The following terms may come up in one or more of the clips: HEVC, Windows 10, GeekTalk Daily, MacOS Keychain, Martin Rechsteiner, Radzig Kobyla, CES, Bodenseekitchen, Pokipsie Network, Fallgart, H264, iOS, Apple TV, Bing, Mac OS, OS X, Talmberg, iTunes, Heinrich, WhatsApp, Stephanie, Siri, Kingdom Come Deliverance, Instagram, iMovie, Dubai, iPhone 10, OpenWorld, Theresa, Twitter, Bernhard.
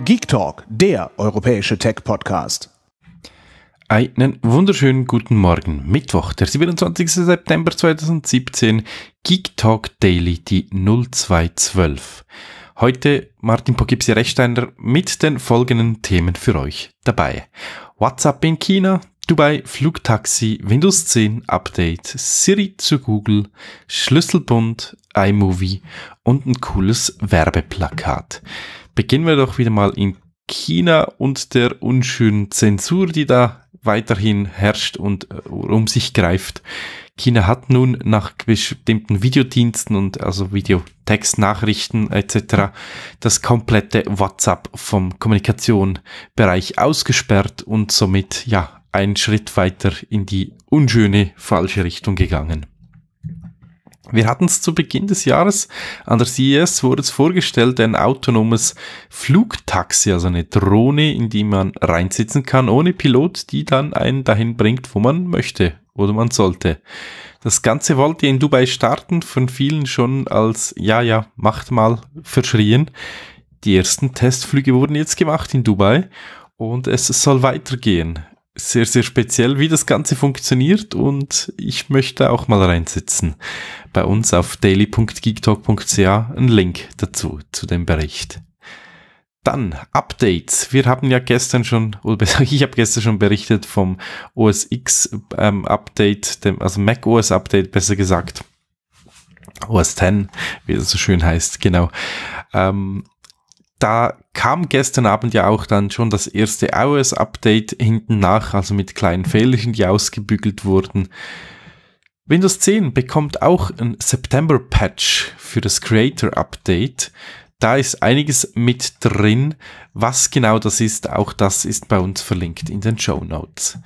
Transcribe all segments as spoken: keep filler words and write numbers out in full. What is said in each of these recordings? GeekTalk, der europäische Tech-Podcast. Einen wunderschönen guten Morgen. Mittwoch, der siebenundzwanzigster September zweitausendsiebzehn, GeekTalk Daily, die null zwei zwölf. Heute Martin Pokipsie Rechsteiner mit den folgenden Themen für euch dabei. WhatsApp in China, Dubai, Flugtaxi, Windows zehn Update, Siri zu Google, Schlüsselbund, iMovie und ein cooles Werbeplakat. Beginnen wir doch wieder mal in China und der unschönen Zensur, die da weiterhin herrscht und um sich greift. China hat nun nach bestimmten Videodiensten und also Videotextnachrichten et cetera das komplette WhatsApp vom Kommunikationsbereich ausgesperrt und somit ja einen Schritt weiter in die unschöne falsche Richtung gegangen. Wir hatten es zu Beginn des Jahres, an der C E S wurde es vorgestellt, ein autonomes Flugtaxi, also eine Drohne, in die man reinsitzen kann, ohne Pilot, die dann einen dahin bringt, wo man möchte oder man sollte. Das Ganze wollte in Dubai starten, von vielen schon als, ja, ja, macht mal, verschrien. Die ersten Testflüge wurden jetzt gemacht in Dubai und es soll weitergehen. Sehr, sehr speziell, wie das Ganze funktioniert und ich möchte auch mal reinsitzen. Bei uns auf daily punkt geektalk punkt c h ein Link dazu, zu dem Bericht. Dann Updates. Wir haben ja gestern schon, oder besser, ich habe gestern schon berichtet vom O S X ähm, Update, dem, also MacOS Update besser gesagt. O S zehn, wie es so schön heißt, genau. Ähm, Da kam gestern Abend ja auch dann schon das erste iOS-Update hinten nach, also mit kleinen Fehlerchen, die ausgebügelt wurden. Windows zehn bekommt auch ein September-Patch für das Creator-Update. Da ist einiges mit drin. Was genau das ist, auch das ist bei uns verlinkt in den Shownotes.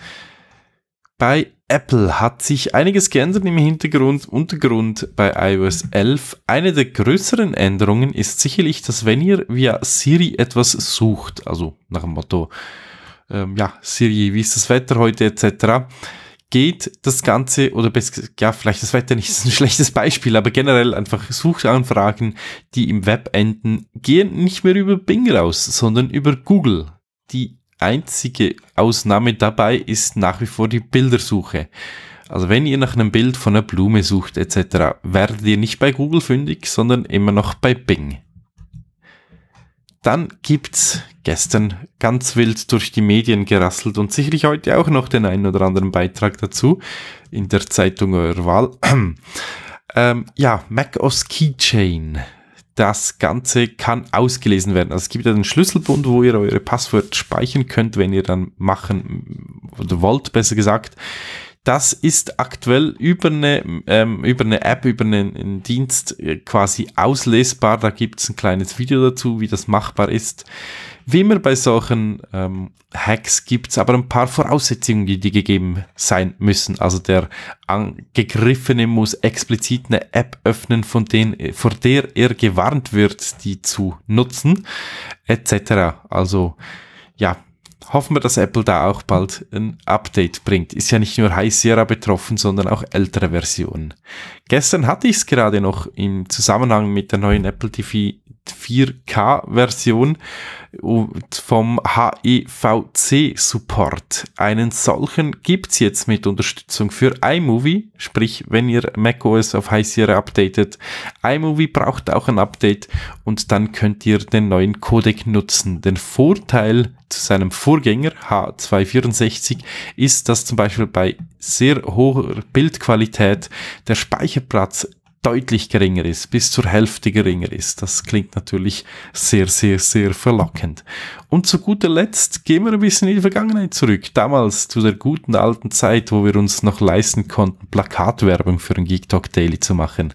Bei Apple hat sich einiges geändert im Hintergrund, Untergrund bei iOS elf. Eine der größeren Änderungen ist sicherlich, dass wenn ihr via Siri etwas sucht, also nach dem Motto, ähm, ja, Siri, wie ist das Wetter heute et cetera, geht das Ganze, oder ja, vielleicht das Wetter nicht, ist ein schlechtes Beispiel, aber generell einfach Suchanfragen, die im Web enden, gehen nicht mehr über Bing raus, sondern über Google. Die einzige Ausnahme dabei ist nach wie vor die Bildersuche. Also wenn ihr nach einem Bild von einer Blume sucht et cetera, werdet ihr nicht bei Google fündig, sondern immer noch bei Bing. Dann gibt's gestern ganz wild durch die Medien gerasselt und sicherlich heute auch noch den einen oder anderen Beitrag dazu in der Zeitung eurer Wahl. ähm, ja, MacOS Keychain. Das Ganze kann ausgelesen werden. Also es gibt ja den Schlüsselbund, wo ihr eure Passwörter speichern könnt, wenn ihr dann machen oder wollt, besser gesagt. Das ist aktuell über eine, ähm, über eine App, über einen, einen Dienst quasi auslesbar. Da gibt es ein kleines Video dazu, wie das machbar ist. Wie immer bei solchen ähm, Hacks gibt es aber ein paar Voraussetzungen, die, die gegeben sein müssen. Also der Angegriffene muss explizit eine App öffnen, von denen, vor der er gewarnt wird, die zu nutzen, et cetera. Also ja, hoffen wir, dass Apple da auch bald ein Update bringt. Ist ja nicht nur High Sierra betroffen, sondern auch ältere Versionen. Gestern hatte ich es gerade noch im Zusammenhang mit der neuen Apple T V vier K Version vom H E V C Support. Einen solchen gibt's jetzt mit Unterstützung für iMovie, sprich, wenn ihr macOS auf High Sierra updatet, iMovie braucht auch ein Update und dann könnt ihr den neuen Codec nutzen. Den Vorteil zu seinem Vorgänger H zwei sechs vier ist, dass zum Beispiel bei sehr hoher Bildqualität der Speicherplatz deutlich geringer ist, bis zur Hälfte geringer ist. Das klingt natürlich sehr, sehr, sehr verlockend. Und zu guter Letzt gehen wir ein bisschen in die Vergangenheit zurück. Damals zu der guten alten Zeit, wo wir uns noch leisten konnten, Plakatwerbung für den GeekTalk Daily zu machen.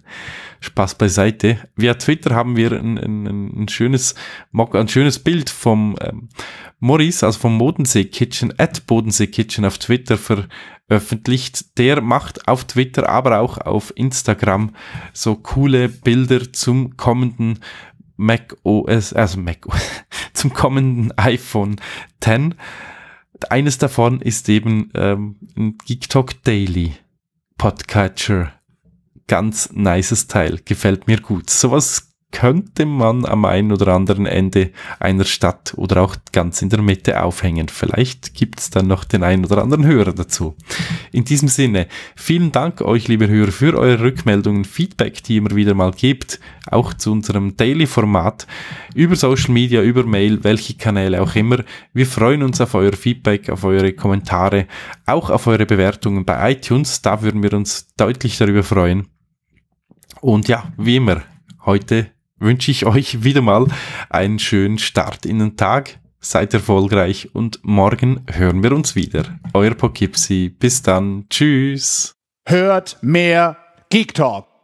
Spaß beiseite. Via Twitter haben wir ein, ein, ein schönes ein schönes Bild vom ähm, Maurice, also vom Bodenseekitchen, at Bodenseekitchen auf Twitter veröffentlicht. Der macht auf Twitter, aber auch auf Instagram so coole Bilder zum kommenden Mac O S, also Mac O S, zum kommenden iPhone zehn. Eines davon ist eben ähm, ein GeekTalk Daily Podcatcher. Ganz nices Teil, gefällt mir gut. Sowas könnte man am einen oder anderen Ende einer Stadt oder auch ganz in der Mitte aufhängen. Vielleicht gibt es dann noch den einen oder anderen Hörer dazu. In diesem Sinne, vielen Dank euch, liebe Hörer, für eure Rückmeldungen, Feedback, die ihr immer wieder mal gebt, auch zu unserem Daily-Format, über Social Media, über Mail, welche Kanäle auch immer. Wir freuen uns auf euer Feedback, auf eure Kommentare, auch auf eure Bewertungen bei iTunes. Da würden wir uns deutlich darüber freuen. Und ja, wie immer, heute wünsche ich euch wieder mal einen schönen Start in den Tag. Seid erfolgreich und morgen hören wir uns wieder. Euer Pokipsie. Bis dann. Tschüss. Hört mehr Geek Talk.